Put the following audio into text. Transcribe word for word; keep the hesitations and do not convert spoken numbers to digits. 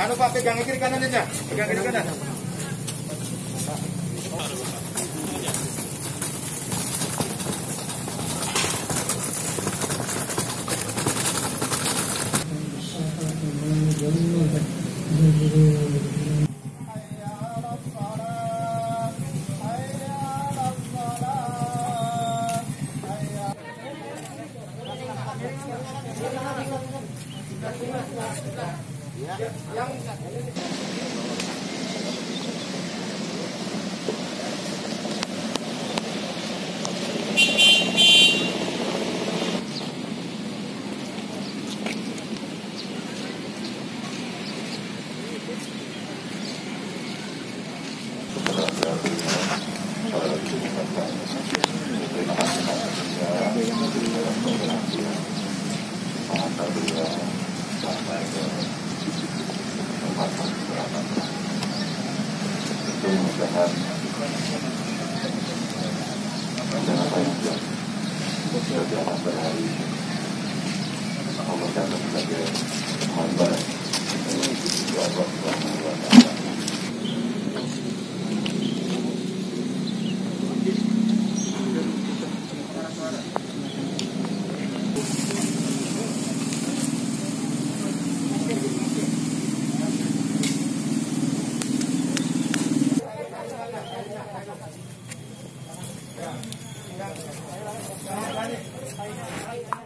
Anu Pak, pegang kiri kanan aja. Pegang kiri kanan. Yang Terima kasih.